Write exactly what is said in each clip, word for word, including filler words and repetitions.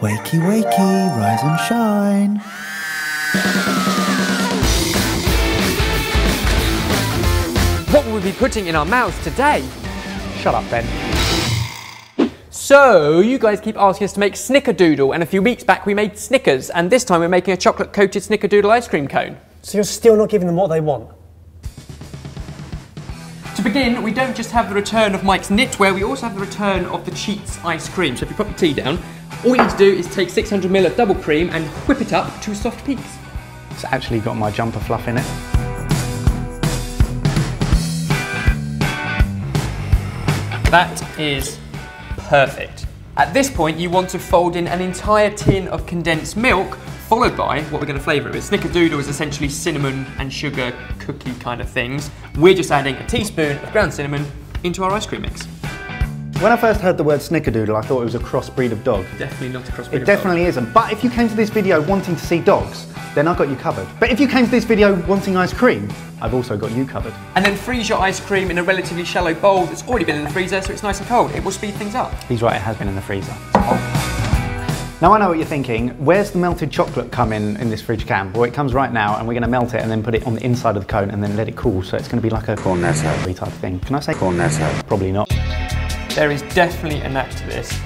Wakey, wakey, rise and shine. What will we be putting in our mouths today? Shut up, Ben. So, you guys keep asking us to make Snickerdoodle, and a few weeks back we made Snickers, and this time we're making a chocolate-coated Snickerdoodle ice cream cone. So you're still not giving them what they want? To begin, we don't just have the return of Mike's knitwear, we also have the return of the Cheats ice cream. So if you pop your tea down, all you need to do is take six hundred mil of double cream and whip it up to soft peaks. It's actually got my jumper fluff in it. That is perfect. At this point, you want to fold in an entire tin of condensed milk, followed by what we're going to flavour it with. Snickerdoodle is essentially cinnamon and sugar cookie kind of things. We're just adding a teaspoon of ground cinnamon into our ice cream mix. When I first heard the word Snickerdoodle, I thought it was a crossbreed of dog. Definitely not a crossbreed of dog. It definitely isn't. But if you came to this video wanting to see dogs, then I've got you covered. But if you came to this video wanting ice cream, I've also got you covered. And then freeze your ice cream in a relatively shallow bowl that's already been in the freezer, so it's nice and cold. It will speed things up. He's right, it has been in the freezer. Oh. Now I know what you're thinking, where's the melted chocolate come in in this fridge camp? Well, it comes right now and we're going to melt it and then put it on the inside of the cone and then let it cool, so it's going to be like a cornetto type thing. Can I say cornetto? Probably not. There is definitely an act to this.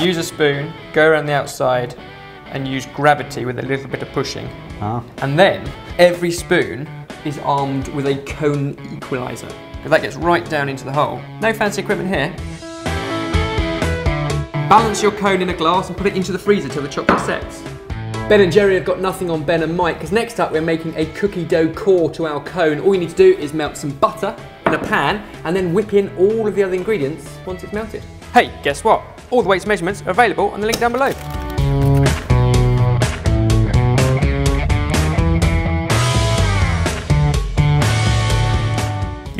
Use a spoon, go around the outside and use gravity with a little bit of pushing. Ah. And then every spoon is armed with a cone equaliser. Because that gets right down into the hole. No fancy equipment here. Balance your cone in a glass and put it into the freezer till the chocolate sets. Ben and Jerry have got nothing on Ben and Mike, because next up we're making a cookie dough core to our cone. All you need to do is melt some butter in a pan and then whip in all of the other ingredients once it's melted. Hey, guess what? All the weights and measurements are available on the link down below.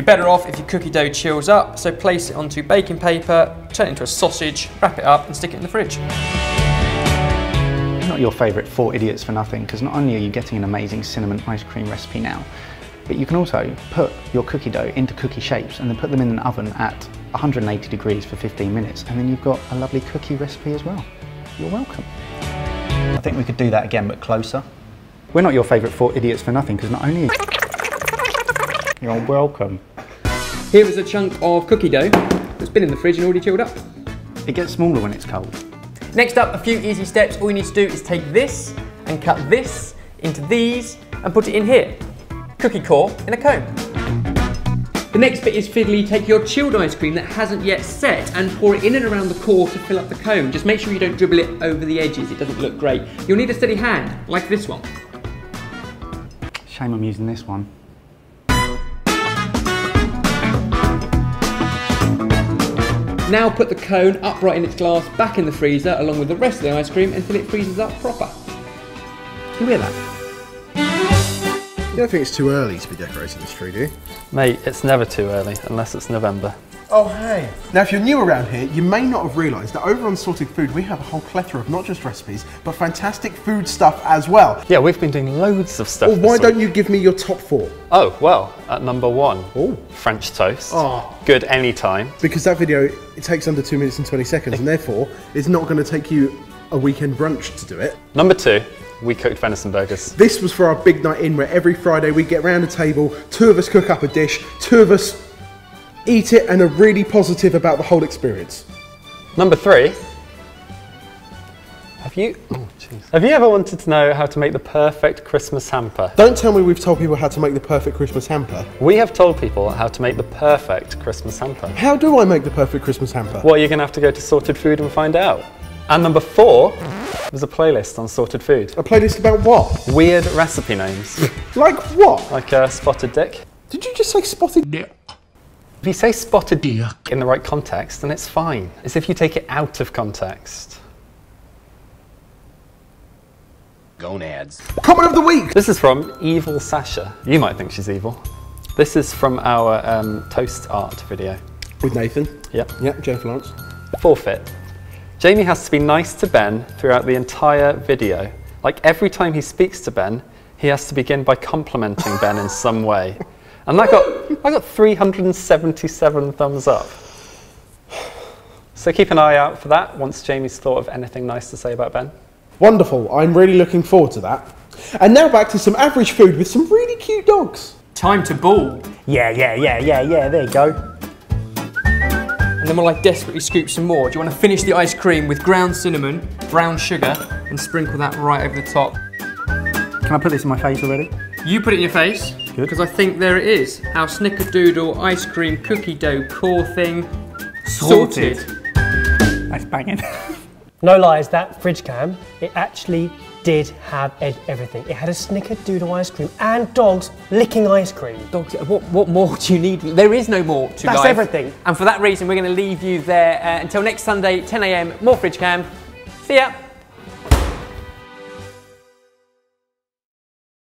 Better off if your cookie dough chills up, so place it onto baking paper, turn it into a sausage, wrap it up and stick it in the fridge. Not your favourite four idiots for nothing, because not only are you getting an amazing cinnamon ice cream recipe now, but you can also put your cookie dough into cookie shapes and then put them in an oven at one hundred and eighty degrees for fifteen minutes, and then you've got a lovely cookie recipe as well. You're welcome. I think we could do that again, but closer. We're not your favourite four idiots for nothing, because not only are you... You're welcome. Here is a chunk of cookie dough that's been in the fridge and already chilled up. It gets smaller when it's cold. Next up, a few easy steps. All you need to do is take this and cut this into these and put it in here. Cookie core in a cone. The next bit is fiddly. Take your chilled ice cream that hasn't yet set and pour it in and around the core to fill up the cone. Just make sure you don't dribble it over the edges. It doesn't look great. You'll need a steady hand, like this one. Shame I'm using this one. Now put the cone upright in its glass back in the freezer along with the rest of the ice cream until it freezes up proper. You hear that? You don't think it's too early to be decorating this tree, do you? Mate, it's never too early, unless it's November. Oh, hey. Now, if you're new around here, you may not have realised that over on Sorted Food, we have a whole plethora of not just recipes, but fantastic food stuff as well. Yeah, we've been doing loads of stuff. Well, why don't you give me your top four? Oh, well, at number one, ooh, French toast. Oh. Good any time. Because that video, it takes under two minutes and twenty seconds, and therefore, it's not going to take you a weekend brunch to do it. Number two. We cooked venison burgers. This was for our big night in, where every Friday we get round a table, two of us cook up a dish, two of us eat it and are really positive about the whole experience. Number three. Have you, oh, geez. Have you ever wanted to know how to make the perfect Christmas hamper? Don't tell me we've told people how to make the perfect Christmas hamper. We have told people how to make the perfect Christmas hamper. How do I make the perfect Christmas hamper? Well, you're going to have to go to Sorted Food and find out. And number four was a playlist on Sorted Food. A playlist about what? Weird recipe names. Like what? Like uh, Spotted Dick. Did you just say Spotted Dick? If you say Spotted Dick in the right context, then it's fine. It's if you take it out of context. Gonads. Comment of the week! This is from Evil Sasha. You might think she's evil. This is from our um, toast art video. With Nathan? Yep. Yep, Jay Florence. Forfeit. Jamie has to be nice to Ben throughout the entire video. Like every time he speaks to Ben, he has to begin by complimenting Ben in some way. And that got, I got three hundred and seventy-seven thumbs up. So keep an eye out for that once Jamie's thought of anything nice to say about Ben. Wonderful, I'm really looking forward to that. And now back to some average food with some really cute dogs. Time to ball. Yeah, yeah, yeah, yeah, yeah, there you go. And then we'll like desperately scoop some more. Do you want to finish the ice cream with ground cinnamon, brown sugar, and sprinkle that right over the top? Can I put this in my face already? You put it in your face, because I think there it is. Our Snickerdoodle ice cream cookie dough core thing. Sorted. Sorted. That's banging. No lies, that fridge cam, it actually did have everything. It had a Snickerdoodle ice cream and dogs licking ice cream. Dogs, what, what more do you need? There is no more to That's life. Everything. And for that reason, we're going to leave you there. Uh, until next Sunday, ten A M, more fridge cam. See ya.